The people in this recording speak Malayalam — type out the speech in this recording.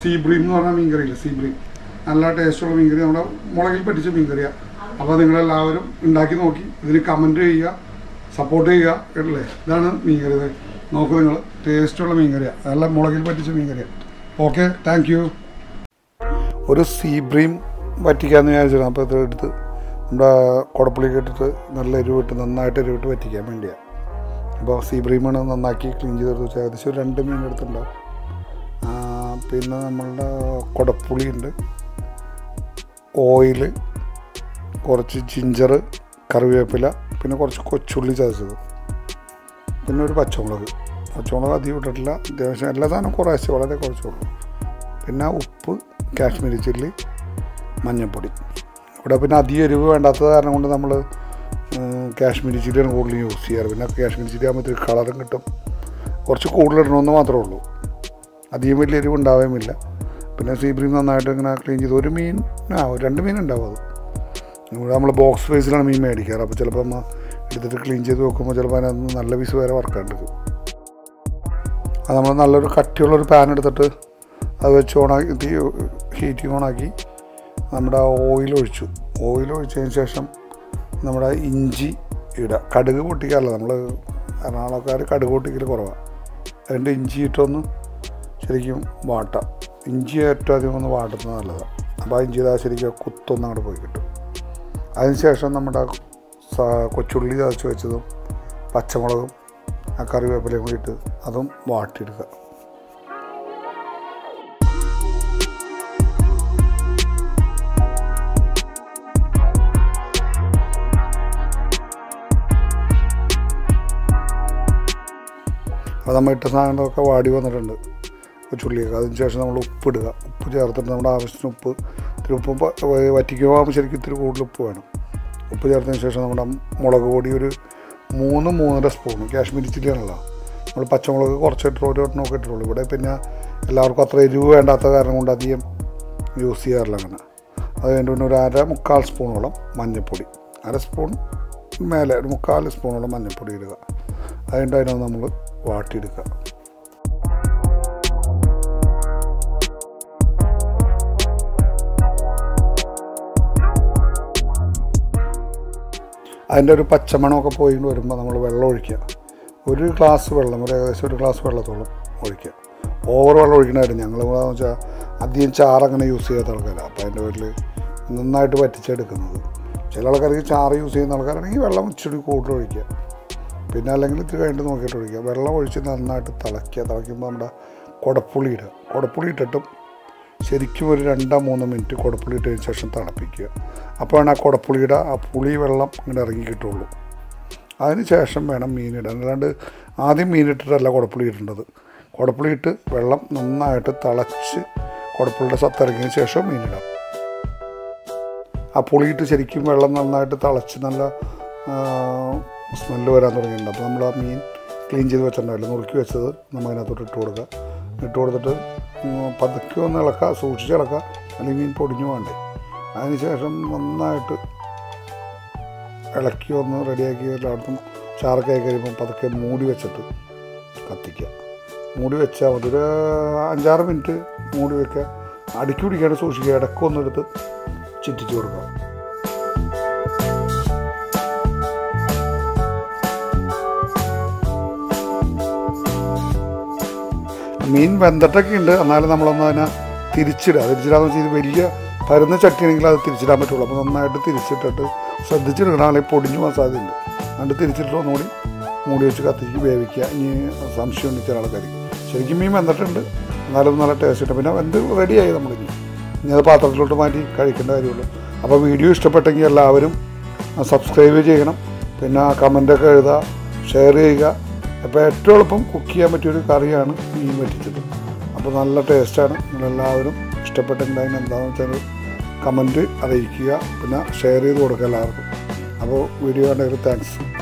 Sea bream is a sea bream. It's a mingri. It's a mingri. Okay, thank you. One sea bream പിന്നെ നമ്മളുടെ കൊടപ്പുളി ഉണ്ട് ഓയിൽ കുറച്ച് ജിഞ്ചർ കറിവേപ്പില പിന്നെ കുറച്ച് കൊച്ചുള്ളി ചതച്ചത് പിന്നെ ഒരു പച്ചമുളക് അധികം ഇട്ടിട്ടില്ല അത്യാവശ്യം എല്ലാ സാധനവും കുറേശ്ശെ വളരെ കുറച്ചുള്ളൂ പിന്നെ ഉപ്പ് കാശ്മീരി ചില്ലി മഞ്ഞൾപ്പൊടി ഇവിടെ പിന്നെ അധികം എരിവ് വേണ്ടാത്തത് കാരണം കൊണ്ട് നമ്മൾ കാശ്മീരി ചില്ലിയാണ് കൂടുതൽ യൂസ് ചെയ്യാറ് പിന്നെ കാശ്മീരി ചില്ലി ആകുമ്പോൾ ഇത്തിരി കളറും കിട്ടും കുറച്ച് കൂടുതലിടണമെന്ന് മാത്രമേ ഉള്ളൂ അധികം വലിയ എരിവുണ്ടാവുകയുമില്ല പിന്നെ സീ ബ്രീം നന്നായിട്ട് ഇങ്ങനെ ക്ലീൻ ചെയ്ത് ഒരു മീൻ ആ രണ്ട് മീൻ ഉണ്ടാവും അത് നമ്മൾ ബോക്സ് സൈസിലാണ് മീൻ മേടിക്കാറ് അപ്പോൾ ചിലപ്പോൾ നമ്മൾ എടുത്തിട്ട് ക്ലീൻ ചെയ്ത് വെക്കുമ്പോൾ ചിലപ്പോൾ അതിനകത്ത് നല്ല പീസ് വരെ വറക്കാണ്ടിരിക്കും അത് നമ്മൾ നല്ലൊരു കട്ടിയുള്ളൊരു പാൻ എടുത്തിട്ട് അത് വെച്ച് ഓണാക്കി ഹീറ്റിംഗ് ഓണാക്കി നമ്മുടെ ഓയിലൊഴിച്ചതിന് ശേഷം നമ്മുടെ ഇഞ്ചി ഇടുക കടുക് പൊട്ടിക്കാറില്ല നമ്മൾ എറണാകുളക്കാർ കടുക് പൊട്ടിക്കൽ കുറവാണ് അതിൻ്റെ ഇഞ്ചി ഇട്ടൊന്ന് ശരിക്കും വാട്ട ഇഞ്ചി ഏറ്റവും അധികം ഒന്ന് വാട്ടുന്നത് നല്ലതാണ് അപ്പോൾ ആ ഇഞ്ചി ശരിക്കും കുത്തൊന്നും അങ്ങോട്ട് പോയി കിട്ടും അതിനുശേഷം നമ്മുടെ കൊച്ചുള്ളി ചതച്ച് വെച്ചതും പച്ചമുളകും ആ കറിവേപ്പിലയും കൂടി ഇട്ട് അതും വാട്ടിയെടുക്കുക അപ്പോൾ നമ്മൾ ഇട്ട സാധനങ്ങളൊക്കെ വാടി വന്നിട്ടുണ്ട് കൊച്ചുള്ളിയൊക്കെ അതിനുശേഷം നമ്മൾ ഉപ്പിടുക ഉപ്പ് ചേർത്തിട്ട് നമ്മുടെ ആവശ്യത്തിന് ഉപ്പ് ഇത്തിരി ഉപ്പ് വറ്റിക്കുമ്പോൾ ശരിക്കും ഇത്തിരി കൂടുതൽ ഉപ്പ് വേണം ഉപ്പ് ചേർത്തതിന് ശേഷം നമ്മുടെ മുളക് പൊടി ഒരു 3-3.5 സ്പൂൺ കാശ്മീരി ചില്ലിയാണല്ലോ നമ്മൾ പച്ചമുളക് കുറച്ചിട്ടുള്ള ഒരു എണ്ണമൊക്കെ ഇട്ടിട്ടുള്ളൂ ഇവിടെ പിന്നെ എല്ലാവർക്കും അത്ര എരിവ് വേണ്ടാത്ത കാരണം കൊണ്ട് അധികം യൂസ് ചെയ്യാറില്ല അങ്ങനെ അത് കഴിഞ്ഞിട്ട് പിന്നെ ഒരു 1.5-3/4 സ്പൂണോളം മഞ്ഞൾപ്പൊടി 1/2 സ്പൂൺ മേലെ ഒരു 3/4 സ്പൂണോളം മഞ്ഞൾപ്പൊടി ഇടുക അതുകൊണ്ട് അതിനൊന്ന് നമ്മൾ വാട്ടിയെടുക്കുക അതിൻ്റെ ഒരു പച്ചമണമൊക്കെ പോയിട്ട് വരുമ്പോൾ നമ്മൾ വെള്ളം ഒഴിക്കുക ഒരു ഗ്ലാസ് വെള്ളം ഒരു ഏകദേശം 1 ഗ്ലാസ് വെള്ളത്തോളം ഒഴിക്കുക ഓവർ വെള്ളം ഒഴിക്കണമായിരുന്നു ഞങ്ങൾ എന്താണെന്ന് വെച്ചാൽ അധികം ചാറങ്ങനെ യൂസ് ചെയ്യാത്ത ആൾക്കാരാണ് അപ്പോൾ അതിൻ്റെ പേരിൽ നന്നായിട്ട് വറ്റിച്ചെടുക്കുന്നത് ചില ആൾക്കാർക്ക് ചാറ് യൂസ് ചെയ്യുന്ന ആൾക്കാരാണെങ്കിൽ വെള്ളം ഇച്ചിരി കൂടുതൽ ഒഴിക്കുക പിന്നെ അല്ലെങ്കിൽ ഇത്തിരി കഴിഞ്ഞിട്ട് നോക്കിയിട്ട് ഒഴിക്കുക വെള്ളം ഒഴിച്ച് നന്നായിട്ട് തിളയ്ക്കുക തിളയ്ക്കുമ്പോൾ നമ്മുടെ കുടപ്പുളി ഇടുക കുടപ്പുളി ഇട്ടിട്ടും ശരിക്കും ഒരു 2-3 മിനിറ്റ് കുടപ്പുളി ഇട്ടതിന് ശേഷം തണുപ്പിക്കുക അപ്പോഴാണ് ആ കുടപ്പുളിയുടെ ആ പുളി വെള്ളം ഇങ്ങനെ ഇറങ്ങി കിട്ടുള്ളൂ അതിന് ശേഷം വേണം മീനിടാൻ അല്ലാണ്ട് ആദ്യം മീനിട്ടിട്ടല്ല കുടപ്പുളി ഇടേണ്ടത് കുടപ്പുളി ഇട്ട് വെള്ളം നന്നായിട്ട് തിളച്ച് കുടപ്പുളിയുടെ സത്തിറങ്ങിയതിന് ശേഷം മീനിടാം ആ പുളിയിട്ട് ശരിക്കും വെള്ളം നന്നായിട്ട് തിളച്ച് നല്ല സ്മെല്ല് വരാൻ തുടങ്ങിയിട്ടുണ്ട് അപ്പോൾ നമ്മൾ ആ മീൻ ക്ലീൻ ചെയ്ത് വെച്ചിട്ടുണ്ടാവില്ല നുറുക്കി വെച്ചത് നമ്മൾ അതിനകത്തോട്ട് ഇട്ട് കൊടുക്കുക ഇട്ട് കൊടുത്തിട്ട് പതുക്കെ ഒന്ന് ഇളക്കുക സൂക്ഷിച്ച് ഇളക്കുക അല്ലെങ്കിൽ മീൻ പൊടിഞ്ഞു വേണ്ടേ അതിനുശേഷം നന്നായിട്ട് ഇളക്കി ഒന്ന് റെഡിയാക്കി എല്ലായിടത്തും ചാറക്കായി കഴിയുമ്പോൾ പതുക്കെ മൂടി വെച്ചിട്ട് കത്തിക്കുക മൂടി വെച്ചാൽ മതി ഒരു 5-6 മിനിറ്റ് മൂടി വയ്ക്കുക അടുക്കി പിടിക്കാണ്ട് സൂക്ഷിക്കുക ഇടക്കൊന്നെടുത്ത് ചുറ്റിച്ച് കൊടുക്കുക മീൻ വെന്തട്ടൊക്കെ ഉണ്ട് എന്നാലും നമ്മളൊന്ന് അതിനെ തിരിച്ചിടാന്ന് വെച്ചാൽ വലിയ പരുന്ന ചട്ടിയാണെങ്കിൽ അത് തിരിച്ചിടാൻ പറ്റുള്ളൂ അപ്പോൾ നന്നായിട്ട് തിരിച്ചിട്ടിട്ട് ശ്രദ്ധിച്ചിടണം അല്ലെങ്കിൽ പൊടിഞ്ഞു പോകാൻ സാധ്യതയുണ്ട് അതുകൊണ്ട് തിരിച്ചിട്ട് ഒന്നുകൂടി മൂടി വെച്ച് കത്തിക്ക് വേവിക്കുക ഇനി സംശയം ഉണ്ട് ചില ആൾക്കാർ ശരിക്കും മീൻ വെന്തിട്ടുണ്ട് എന്നാലും നല്ല ടേസ്റ്റ് ഉണ്ട് പിന്നെ വെന്ത് റെഡിയായി നമ്മളിനി ഇനി അത് പാത്രത്തിലോട്ട് മാറ്റി കഴിക്കേണ്ട കാര്യമുള്ളൂ അപ്പോൾ വീഡിയോ ഇഷ്ടപ്പെട്ടെങ്കിൽ എല്ലാവരും സബ്സ്ക്രൈബ് ചെയ്യണം പിന്നെ കമൻ്റൊക്കെ എഴുതുക ഷെയർ ചെയ്യുക അപ്പോൾ ഏറ്റവും എളുപ്പം കുക്ക് ചെയ്യാൻ പറ്റിയൊരു കറിയാണ് മീൻ വറ്റിച്ചത് അപ്പോൾ നല്ല ടേസ്റ്റാണ് നിങ്ങളെല്ലാവരും ഇഷ്ടപ്പെട്ടെങ്കിൽ അതിനെന്താണെന്ന് വെച്ചാൽ കമൻറ്റ് അറിയിക്കുക പിന്നെ ഷെയർ ചെയ്ത് കൊടുക്കുക എല്ലാവർക്കും അപ്പോൾ വീഡിയോ കണ്ടതിന് താങ്ക്സ്.